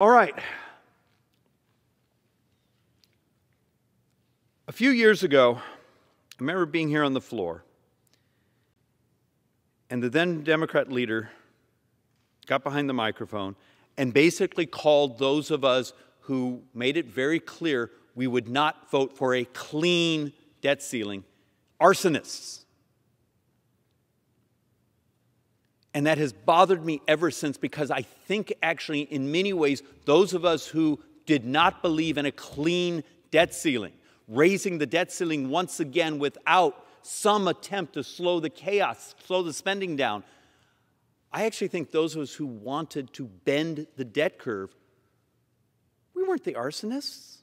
All right. A few years ago, I remember being here on the floor, and the then Democrat leader got behind the microphone and basically called those of us who made it very clear we would not vote for a clean debt ceiling arsonists. And that has bothered me ever since, because I think actually in many ways those of us who did not believe in a clean debt ceiling, raising the debt ceiling once again without some attempt to slow the chaos, slow the spending down, I actually think those of us who wanted to bend the debt curve, we weren't the arsonists.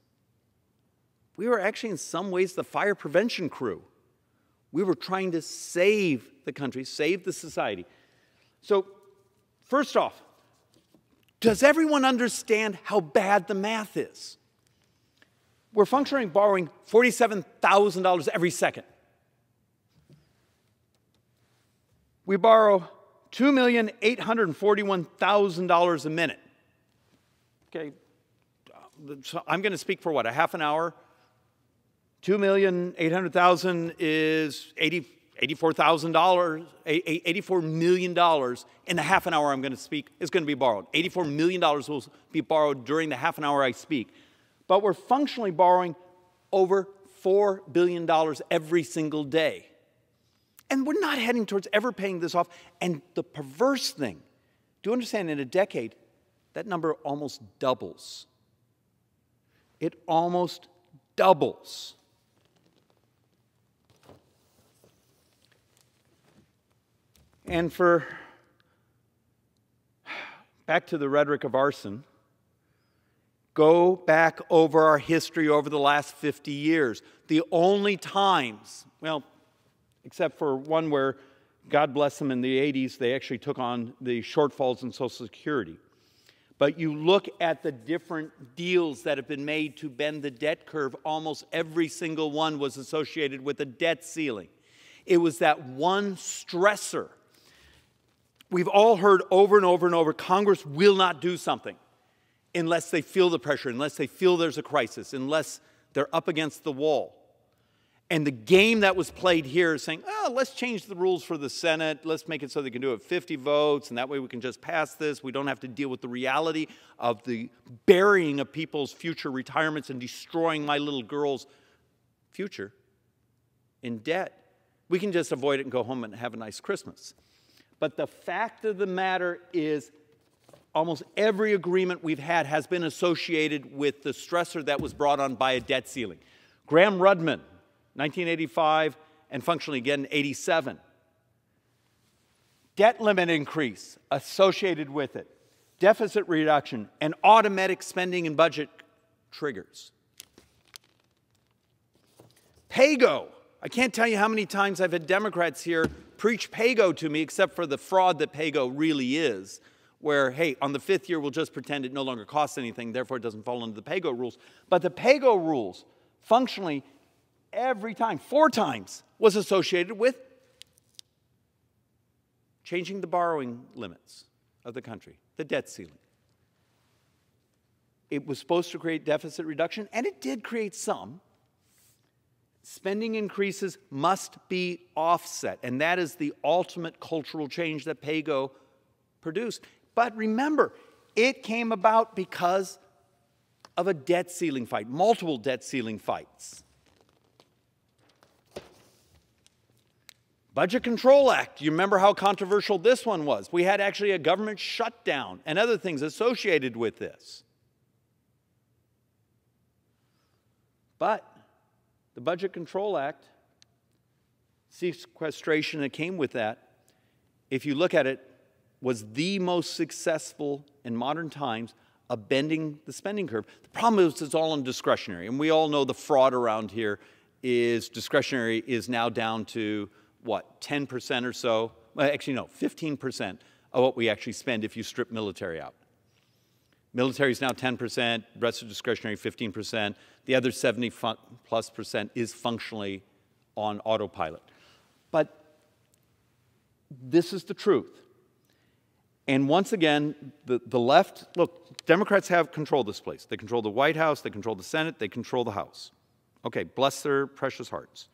We were actually in some ways the fire prevention crew. We were trying to save the country, save the society. So, first off, does everyone understand how bad the math is? We're functionally borrowing $47,000 every second. We borrow $2,841,000 a minute. Okay, so I'm going to speak for what, a half an hour? $2,800,000 is $84 million in the half an hour I'm going to speak is going to be borrowed. $84 million will be borrowed during the half an hour I speak. But we're functionally borrowing over $4 billion every single day. And we're not heading towards ever paying this off. And the perverse thing, do you understand, in a decade, that number almost doubles. It almost doubles. And for, back to the rhetoric of arson, go back over our history over the last 50 years. The only times, well, except for one where, God bless them, in the 80s, they actually took on the shortfalls in Social Security. But you look at the different deals that have been made to bend the debt curve, almost every single one was associated with a debt ceiling. It was that one stressor. We've all heard over and over and over, Congress will not do something unless they feel the pressure, unless they feel there's a crisis, unless they're up against the wall. And the game that was played here is saying, oh, let's change the rules for the Senate. Let's make it so they can do it 50 votes, and that way we can just pass this. We don't have to deal with the reality of the burying of people's future retirements and destroying my little girl's future in debt. We can just avoid it and go home and have a nice Christmas. But the fact of the matter is almost every agreement we've had has been associated with the stressor that was brought on by a debt ceiling. Graham-Rudman, 1985, and functionally again, 87. Debt limit increase associated with it, deficit reduction, and automatic spending and budget triggers. PAYGO. I can't tell you how many times I've had Democrats here preach PAYGO to me, except for the fraud that PAYGO really is, where, hey, on the fifth year, we'll just pretend it no longer costs anything, therefore it doesn't fall under the PAYGO rules. But the PAYGO rules, functionally, every time, four times, was associated with changing the borrowing limits of the country, the debt ceiling. It was supposed to create deficit reduction, and it did create some. Spending increases must be offset, and that is the ultimate cultural change that PAYGO produced. But remember, it came about because of a debt ceiling fight, multiple debt ceiling fights. Budget Control Act, you remember how controversial this one was. We had actually a government shutdown and other things associated with this. But the Budget Control Act, sequestration that came with that, if you look at it, was the most successful in modern times of bending the spending curve. The problem is it's all on discretionary, and we all know the fraud around here is discretionary is now down to what, 10% or so? Well, actually, no, 15% of what we actually spend if you strip military out. Military is now 10%, rest of discretionary 15%. The other 70+ percent is functionally on autopilot. But this is the truth. And once again, the left, look, Democrats have controlled this place. They control the White House, they control the Senate, they control the House. Okay, bless their precious hearts.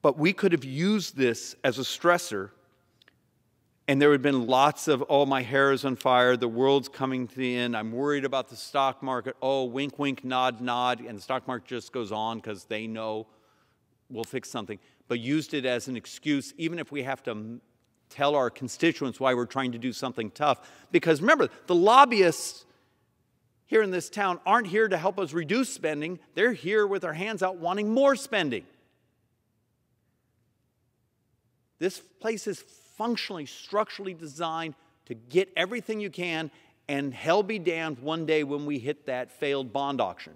But we could have used this as a stressor, and there would have been lots of, oh, my hair is on fire, the world's coming to the end, I'm worried about the stock market, oh, wink, wink, nod, nod, and the stock market just goes on because they know we'll fix something. But used it as an excuse, even if we have to tell our constituents why we're trying to do something tough. Because remember, the lobbyists here in this town aren't here to help us reduce spending. They're here with their hands out wanting more spending. This place is functionally, structurally designed to get everything you can, and hell be damned one day when we hit that failed bond auction.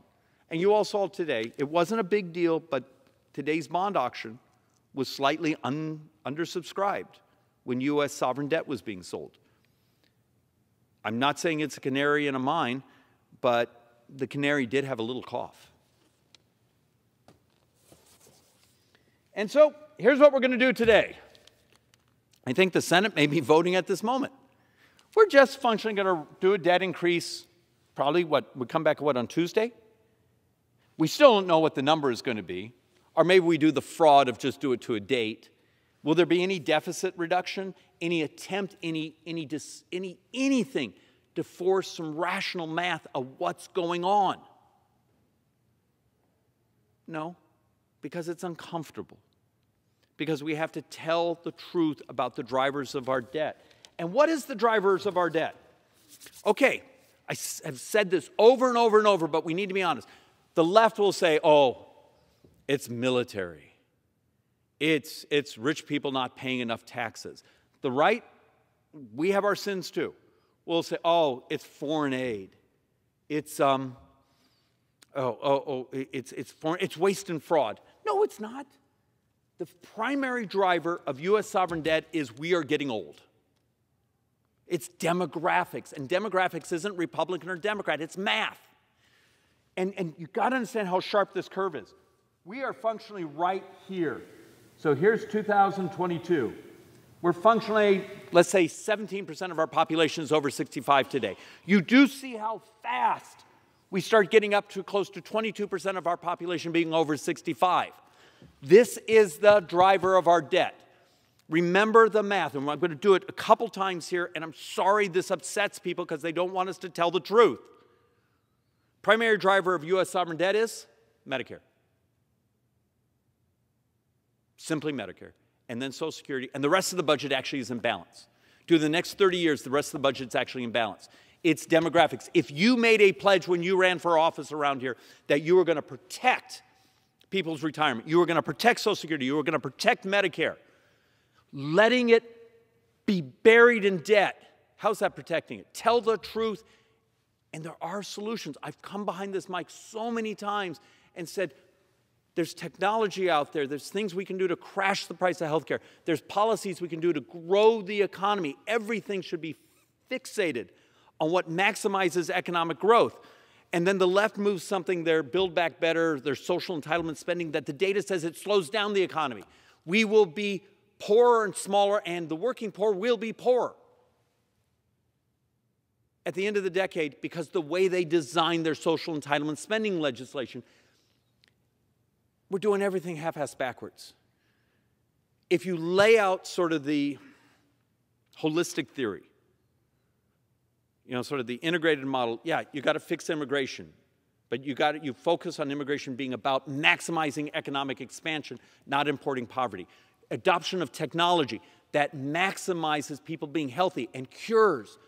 And you all saw today, it wasn't a big deal, but today's bond auction was slightly undersubscribed when U.S. sovereign debt was being sold. I'm not saying it's a canary in a mine, but the canary did have a little cough. And so here's what we're going to do today. I think the Senate may be voting at this moment. We're just functionally going to do a debt increase, probably what, we come back, what, on Tuesday? We still don't know what the number is going to be. Or maybe we do the fraud of just do it to a date. Will there be any deficit reduction, any attempt, anything to force some rational math of what's going on? No, because it's uncomfortable. Because we have to tell the truth about the drivers of our debt. And what is the drivers of our debt? Okay, I have said this over and over and over, but we need to be honest. The left will say, oh, it's military. It's rich people not paying enough taxes. The right, we have our sins too. We'll say, oh, it's foreign aid. It's it's waste and fraud. No, it's not. The primary driver of U.S. sovereign debt is we are getting old. It's demographics, and demographics isn't Republican or Democrat. It's math. And you've got to understand how sharp this curve is. We are functionally right here. So here's 2022. We're functionally, let's say, 17% of our population is over 65 today. You do see how fast we start getting up to close to 22% of our population being over 65. This is the driver of our debt. Remember the math, and I'm going to do it a couple times here, and I'm sorry this upsets people because they don't want us to tell the truth. Primary driver of U.S. sovereign debt is Medicare. Simply Medicare, and then Social Security, and the rest of the budget actually is in balance. Through the next 30 years, the rest of the budget's actually in balance. It's demographics. If you made a pledge when you ran for office around here that you were going to protect people's retirement, you were going to protect Social Security, you were going to protect Medicare, letting it be buried in debt, how's that protecting it? Tell the truth, and there are solutions. I've come behind this mic so many times and said, there's technology out there. There's things we can do to crash the price of healthcare. There's policies we can do to grow the economy. Everything should be fixated on what maximizes economic growth. And then the left moves something, their Build Back Better, their social entitlement spending, that the data says it slows down the economy. We will be poorer and smaller, and the working poor will be poorer at the end of the decade because the way they designed their social entitlement spending legislation. We're doing everything half-assed backwards. If you lay out sort of the holistic theory, you know, sort of the integrated model, yeah, you got to fix immigration, but you focus on immigration being about maximizing economic expansion, not importing poverty. Adoption of technology that maximizes people being healthy and cures.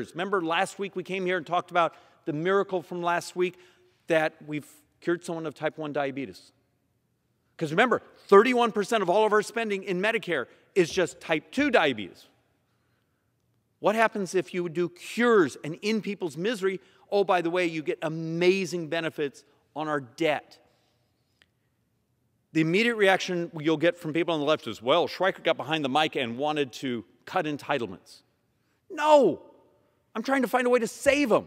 Remember last week we came here and talked about the miracle from last week that we've cured someone of type 1 diabetes. Because remember, 31% of all of our spending in Medicare is just type 2 diabetes. What happens if you do cures and in people's misery? Oh, by the way, you get amazing benefits on our debt. The immediate reaction you'll get from people on the left is, well, Schweiker got behind the mic and wanted to cut entitlements. No, I'm trying to find a way to save them.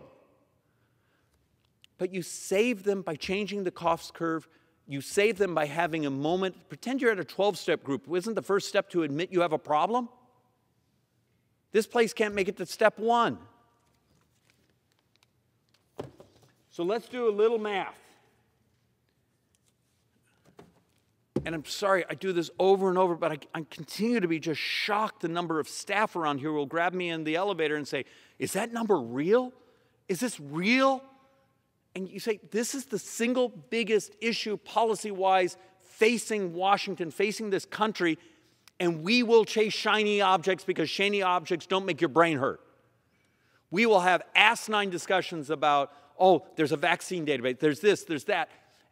But you save them by changing the cost curve You save them by having a moment. Pretend you're at a 12-step group. Isn't the first step to admit you have a problem? This place can't make it to step one. So let's do a little math. And I'm sorry, I do this over and over, but I continue to be just shocked the number of staff around here will grab me in the elevator and say, is that number real? Is this real? And you say, this is the single biggest issue policy-wise facing Washington, facing this country, and we will chase shiny objects because shiny objects don't make your brain hurt. We will have asinine discussions about, oh, there's a vaccine database, there's this, there's that.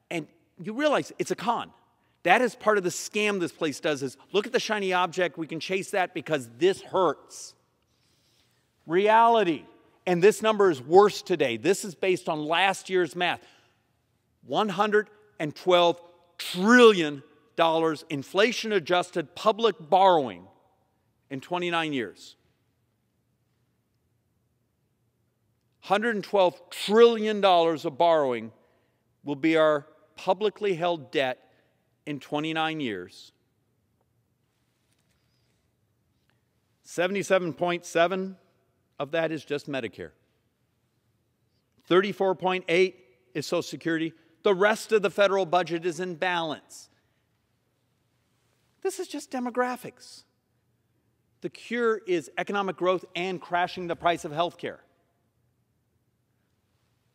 And you realize it's a con. That is part of the scam this place does is, look at the shiny object, we can chase that because this hurts. Reality, and this number is worse today. This is based on last year's math. $112 trillion inflation-adjusted public borrowing in 29 years. $112 trillion of borrowing will be our publicly held debt in 29 years. 77.7 of that is just Medicare. 34.8 is Social Security. The rest of the federal budget is in balance. This is just demographics. The cure is economic growth and crashing the price of health care.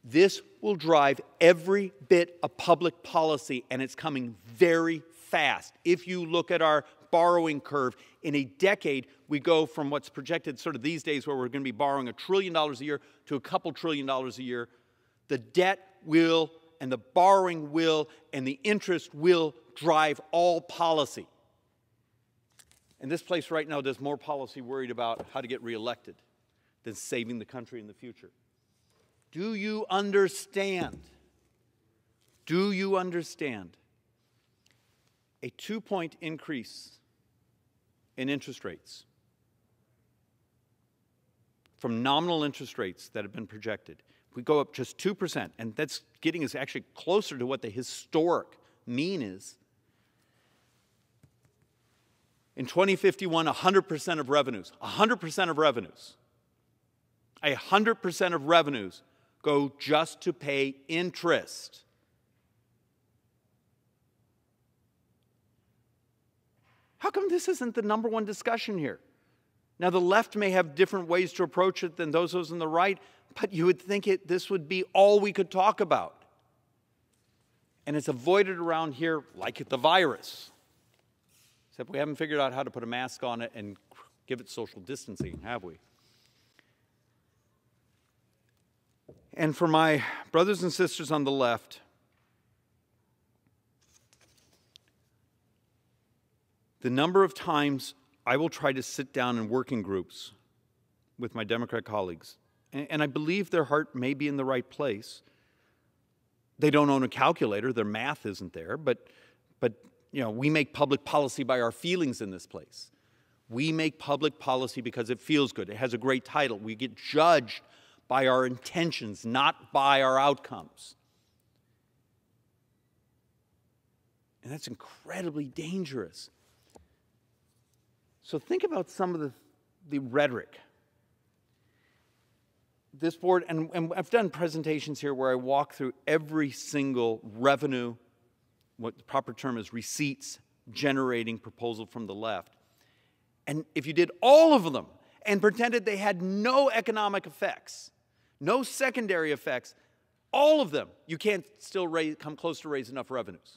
This will drive every bit of public policy, and it's coming very fast. If you look at our borrowing curve, in a decade, we go from what's projected sort of these days where we're going to be borrowing $1 trillion a year to a couple $1 trillion a year. The debt will, and the borrowing will, and the interest will drive all policy. And this place right now does more policy worried about how to get reelected than saving the country in the future. Do you understand? Do you understand? A 2-point increase in interest rates from nominal interest rates that have been projected. If we go up just 2%, and that's getting us actually closer to what the historic mean is. In 2051, 100% of revenues, 100% of revenues, 100% of revenues go just to pay interest. How come this isn't the #1 discussion here? Now, the left may have different ways to approach it than those on the right, but you would think this would be all we could talk about. And it's avoided around here like the virus. Except we haven't figured out how to put a mask on it and give it social distancing, have we? And for my brothers and sisters on the left, the number of times I will try to sit down in working groups with my Democrat colleagues, and I believe their heart may be in the right place. They don't own a calculator, their math isn't there, but you know, we make public policy by our feelings in this place. We make public policy because it feels good. It has a great title. We get judged by our intentions, not by our outcomes. And that's incredibly dangerous. So think about some of the rhetoric. This board, and I've done presentations here where I walk through every single revenue, what the proper term is, receipts generating proposal from the left. And if you did all of them and pretended they had no economic effects, no secondary effects, all of them, you can't still come close to raise enough revenues.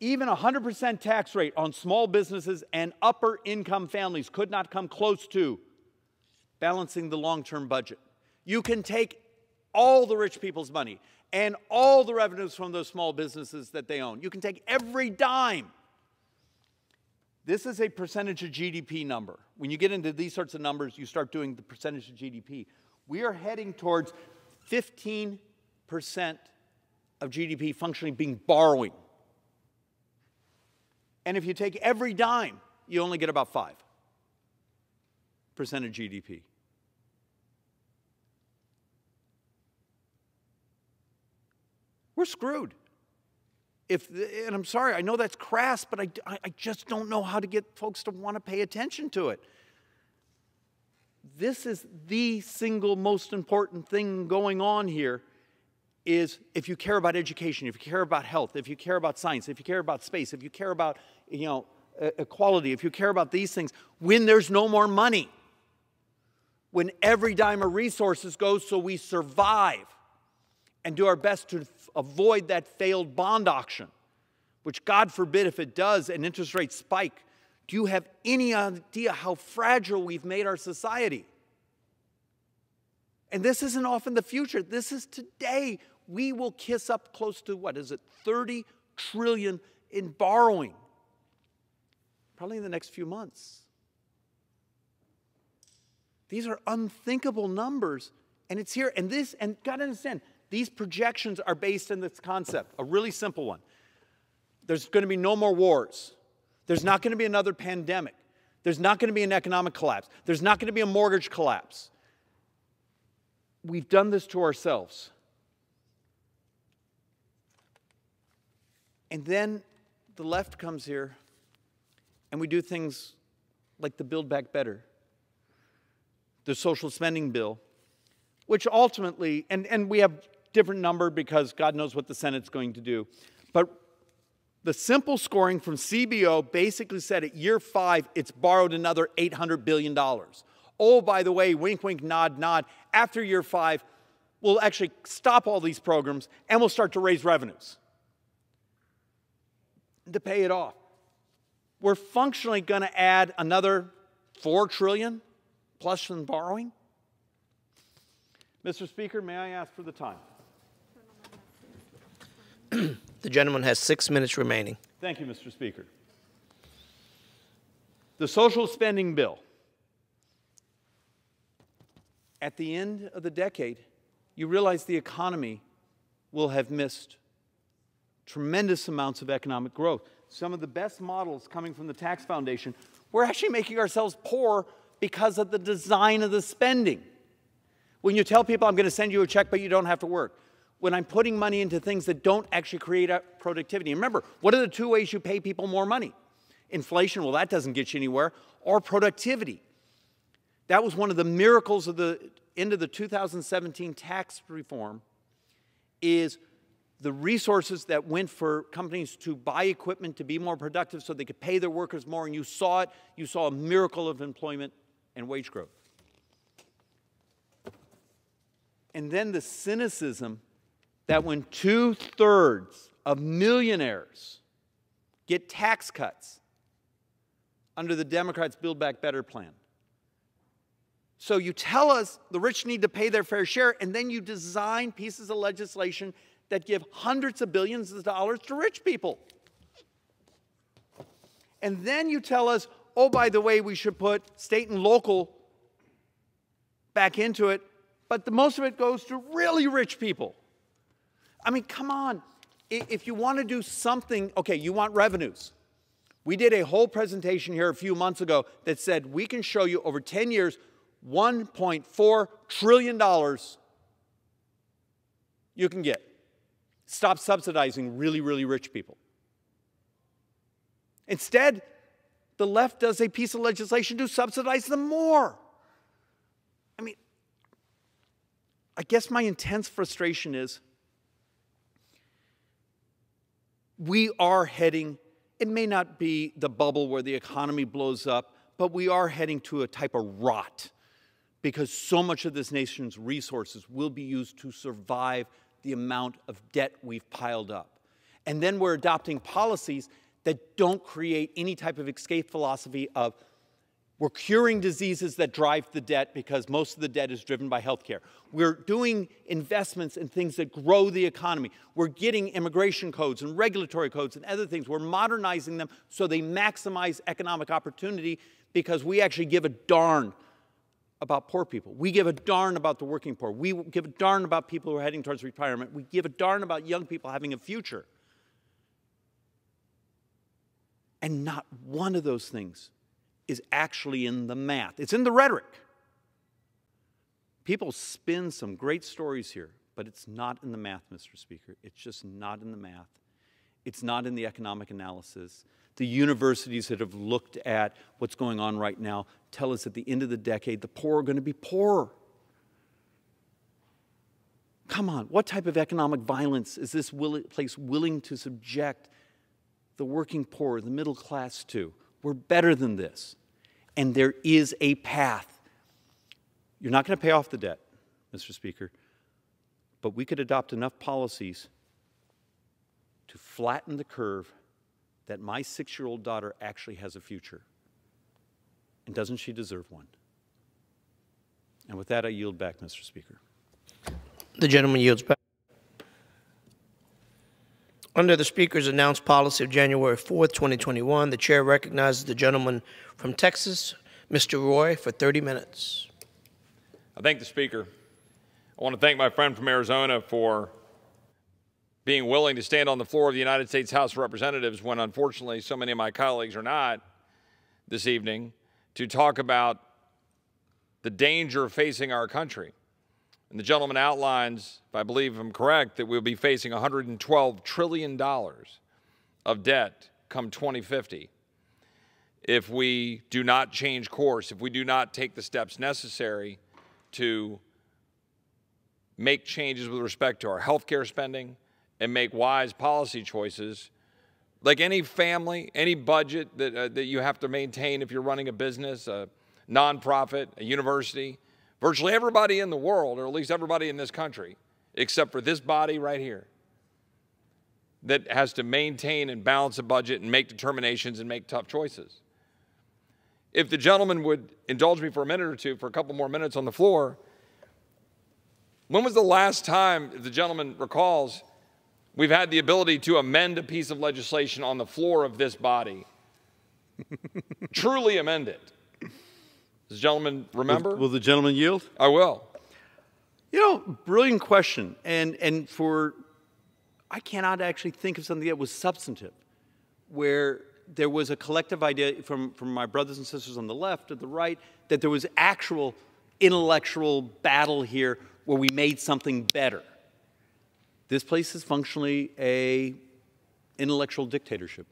Even 100% tax rate on small businesses and upper income families could not come close to balancing the long-term budget. You can take all the rich people's money and all the revenues from those small businesses that they own. You can take every dime. This is a percentage of GDP number. When you get into these sorts of numbers, you start doing the percentage of GDP. We are heading towards 15% of GDP functionally being borrowing. And if you take every dime, you only get about 5% of GDP. we're screwed. And I'm sorry, I know that's crass, but I just don't know how to get folks to want to pay attention to it. This is the single most important thing going on here is if you care about education, if you care about health, if you care about science, if you care about space, if you care about, you know, equality, if you care about these things, when there's no more money, when every dime of resources goes so we survive and do our best to avoid that failed bond auction, which God forbid if it does and interest rates spike, do you have any idea how fragile we've made our society? And this isn't off in the future. This is today. We will kiss up close to, what is it, $30 trillion in borrowing, probably in the next few months. These are unthinkable numbers, and it's here. And this, and got to understand, these projections are based on this concept, a really simple one. There's going to be no more wars. There's not going to be another pandemic. There's not going to be an economic collapse. There's not going to be a mortgage collapse. We've done this to ourselves. And then the left comes here, and we do things like the Build Back Better, the social spending bill, which ultimately, and we have different number because God knows what the Senate's going to do, but the simple scoring from CBO basically said at year 5, it's borrowed another $800 billion. Oh, by the way, wink, wink, nod, nod, after year 5, we'll actually stop all these programs and we'll start to raise revenues to pay it off. We're functionally going to add another $4 trillion plus in borrowing. Mr. Speaker, may I ask for the time? The gentleman has 6 minutes remaining. Thank you, Mr. Speaker. The social spending bill. At the end of the decade, you realize the economy will have missed tremendous amounts of economic growth. Some of the best models coming from the Tax Foundation, we're actually making ourselves poor because of the design of the spending. When you tell people, I'm going to send you a check, but you don't have to work. When I'm putting money into things that don't actually create productivity. Remember, what are the two ways you pay people more money? Inflation, well, that doesn't get you anywhere, or productivity. That was one of the miracles of the end of the 2017 tax reform, is the resources that went for companies to buy equipment to be more productive so they could pay their workers more, and you saw it. You saw a miracle of employment and wage growth. And then the cynicism that when 2/3 of millionaires get tax cuts under the Democrats' Build Back Better plan. So you tell us the rich need to pay their fair share, and then you design pieces of legislation that give hundreds of billions of dollars to rich people. And then you tell us, oh, by the way, we should put state and local back into it, but most of it goes to really rich people. I mean, come on. If you want to do something, okay, you want revenues. We did a whole presentation here a few months ago that said we can show you over 10 years $1.4 trillion you can get. Stop subsidizing really, really rich people. Instead, the left does a piece of legislation to subsidize them more. I mean, I guess my intense frustration is we are heading, it may not be the bubble where the economy blows up, but we are heading to a type of rot because so much of this nation's resources will be used to survive the amount of debt we've piled up. And then we're adopting policies that don't create any type of escape philosophy of we're curing diseases that drive the debt because most of the debt is driven by healthcare. We're doing investments in things that grow the economy. We're getting immigration codes and regulatory codes and other things. We're modernizing them so they maximize economic opportunity because we actually give a darn about poor people. We give a darn about the working poor. We give a darn about people who are heading towards retirement. We give a darn about young people having a future. And not one of those things is actually in the math. It's in the rhetoric. People spin some great stories here But it's not in the math, Mr. Speaker. It's just not in the math. It's not in the economic analysis. The universities that have looked at what's going on right now tell us at the end of the decade, the poor are going to be poorer. Come on, what type of economic violence is this place willing to subject the working poor, the middle class to? We're better than this. And there is a path. You're not going to pay off the debt, Mr. Speaker, but we could adopt enough policies to flatten the curve that my 6-year-old daughter actually has a future. And doesn't she deserve one? And with that, I yield back, Mr. Speaker. The gentleman yields back. Under the Speaker's announced policy of January 4th, 2021, the Chair recognizes the gentleman from Texas, Mr. Roy, for 30 minutes. I thank the Speaker. I want to thank my friend from Arizona for being willing to stand on the floor of the United States House of Representatives when, unfortunately, so many of my colleagues are not this evening, to talk about the danger facing our country. And the gentleman outlines, if I believe I'm correct, that we'll be facing $112 trillion of debt come 2050 if we do not change course, if we do not take the steps necessary to make changes with respect to our health care spending, and make wise policy choices. Like any family, any budget that you have to maintain if you're running a business, a nonprofit, a university, virtually everybody in the world, or at least everybody in this country, except for this body right here, that has to maintain and balance a budget and make determinations and make tough choices. If the gentleman would indulge me for a minute or two, for a couple more minutes on the floor, when was the last time, if the gentleman recalls, we've had the ability to amend a piece of legislation on the floor of this body? Truly amend it. Does the gentleman remember? Will the gentleman yield? I will. You know, brilliant question. And for, I cannot actually think of something that was substantive, where there was a collective idea from my brothers and sisters on the left, at the right, that there was actual intellectual battle here where we made something better. This place is functionally an intellectual dictatorship.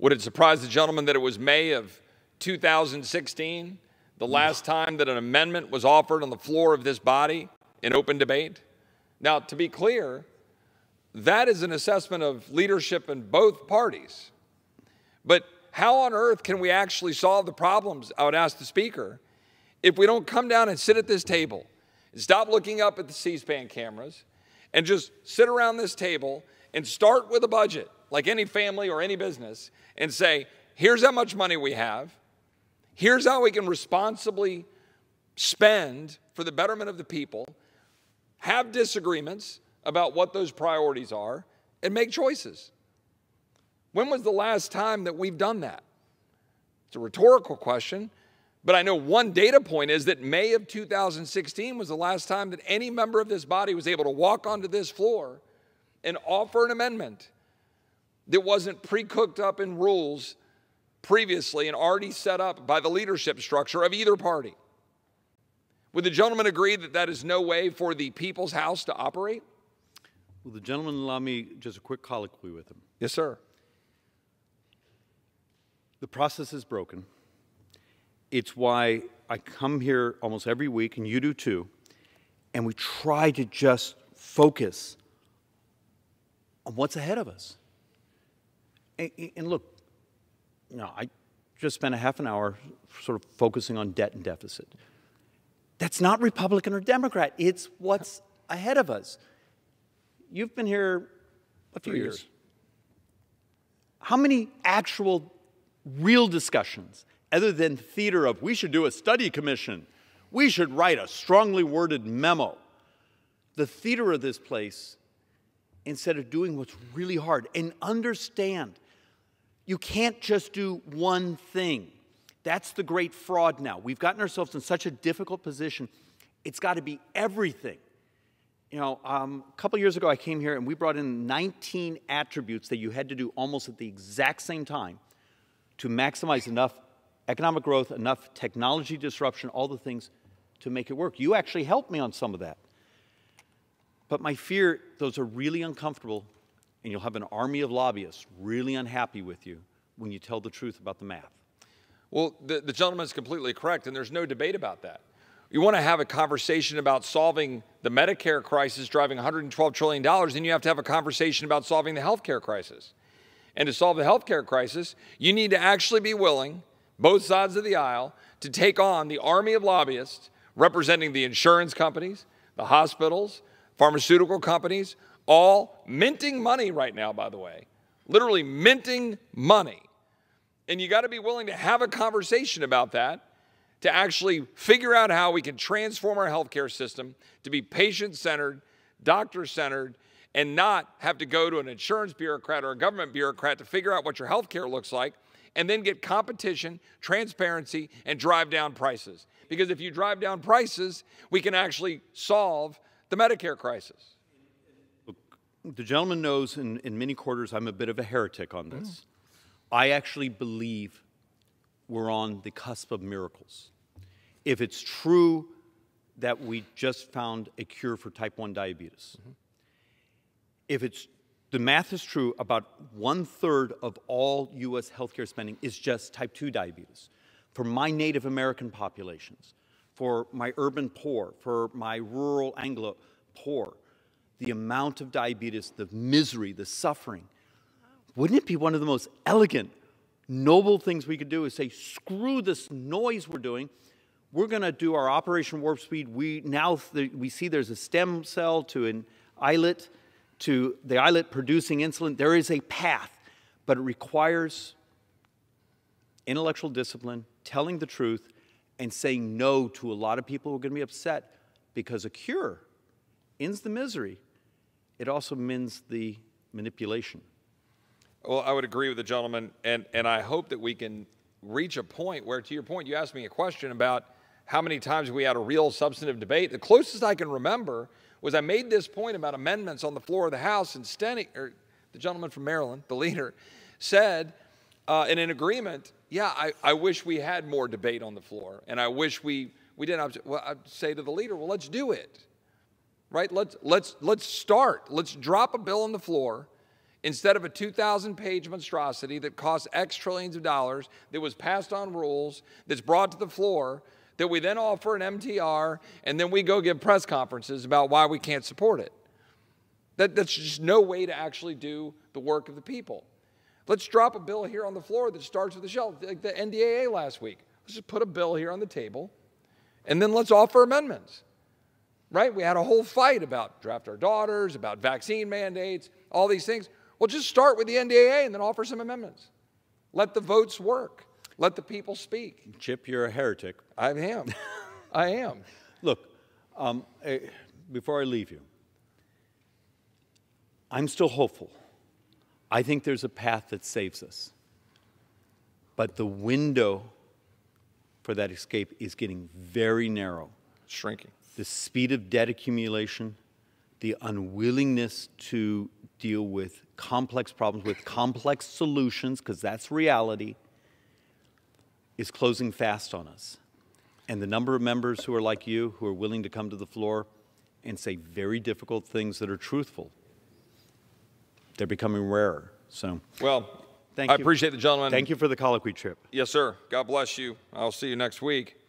Would it surprise the gentleman that it was May of 2016, the last time that an amendment was offered on the floor of this body in open debate? Now, to be clear, that is an assessment of leadership in both parties. But how on earth can we actually solve the problems, I would ask the Speaker, if we don't come down and sit at this table and stop looking up at the C-SPAN cameras and just sit around this table and start with a budget, like any family or any business, and say, here's how much money we have, here's how we can responsibly spend for the betterment of the people, have disagreements about what those priorities are, and make choices. When was the last time that we've done that? It's a rhetorical question, but I know one data point is that May of 2016 was the last time that any member of this body was able to walk onto this floor and offer an amendment that wasn't pre-cooked up in rules previously and already set up by the leadership structure of either party. Would the gentleman agree that that is no way for the People's House to operate? Will the gentleman allow me just a quick colloquy with him? Yes, sir. The process is broken. It's why I come here almost every week, and you do too, and we try to just focus on what's ahead of us. And look, you know, I just spent a half an hour sort of focusing on debt and deficit. That's not Republican or Democrat. It's what's ahead of us. You've been here a few years. How many actual real discussions, other than theater of, we should do a study commission, we should write a strongly worded memo? The theater of this place, instead of doing what's really hard, and understand, you can't just do one thing. That's the great fraud now. We've gotten ourselves in such a difficult position. It's got to be everything. You know, a couple years ago I came here and we brought in 19 attributes that you had to do almost at the exact same time to maximize enough economic growth, enough technology disruption, all the things to make it work. You actually helped me on some of that. But my fear, those are really uncomfortable, and you'll have an army of lobbyists really unhappy with you when you tell the truth about the math. Well, the gentleman's completely correct, and there's no debate about that. You want to have a conversation about solving the Medicare crisis driving $112 trillion, then you have to have a conversation about solving the healthcare crisis. And to solve the healthcare crisis, you need to actually be willing, both sides of the aisle, to take on the army of lobbyists representing the insurance companies, the hospitals, pharmaceutical companies, all minting money right now, by the way, literally minting money. And you got to be willing to have a conversation about that, to actually figure out how we can transform our healthcare system to be patient-centered, doctor-centered, and not have to go to an insurance bureaucrat or a government bureaucrat to figure out what your healthcare looks like, and then get competition, transparency, and drive down prices. Because if you drive down prices, we can actually solve the Medicare crisis. Look, the gentleman knows in many quarters I'm a bit of a heretic on this. I actually believe we're on the cusp of miracles. If it's true that we just found a cure for type 1 diabetes, if the math is true, about 1/3 of all U.S. healthcare spending is just type 2 diabetes. For my Native American populations, for my urban poor, for my rural Anglo poor, the amount of diabetes, the misery, the suffering, wouldn't it be one of the most elegant, noble things we could do is say, screw this noise we're doing. We're going to do our Operation Warp Speed. We see there's a stem cell to an islet, to the islet producing insulin. There is a path, but it requires intellectual discipline, telling the truth, and saying no to a lot of people who are going to be upset, because a cure ends the misery. It also ends the manipulation. Well, I would agree with the gentleman, and I hope that we can reach a point where, to your point, you asked me a question about how many times we had a real substantive debate. The closest I can remember was I made this point about amendments on the floor of the House, and the gentleman from Maryland, the leader, said in an agreement, yeah, I wish we had more debate on the floor, and I wish we didn't. Well, I'd say to the leader, well, let's do it, right? Let's start. Let's drop a bill on the floor. Instead of a 2,000-page monstrosity that costs X trillions of dollars, that was passed on rules, that's brought to the floor, that we then offer an MTR, and then we go give press conferences about why we can't support it. That's just no way to actually do the work of the people. Let's drop a bill here on the floor that starts with the shelf, like the NDAA last week. Let's just put a bill here on the table, and then let's offer amendments. Right? We had a whole fight about draft our daughters, about vaccine mandates, all these things. Well, just start with the NDAA and then offer some amendments. Let the votes work. Let the people speak. Chip, you're a heretic. I am. I am. Look, before I leave you, I'm still hopeful. I think there's a path that saves us. But the window for that escape is getting very narrow. It's shrinking. The speed of debt accumulation, the unwillingness to deal with complex problems, with complex solutions, because that's reality, is closing fast on us. And the number of members who are like you, who are willing to come to the floor and say very difficult things that are truthful, they're becoming rarer. So, well, thank you. I appreciate the gentleman. Thank you for the colloquy, Chip. Yes, sir. God bless you. I'll see you next week.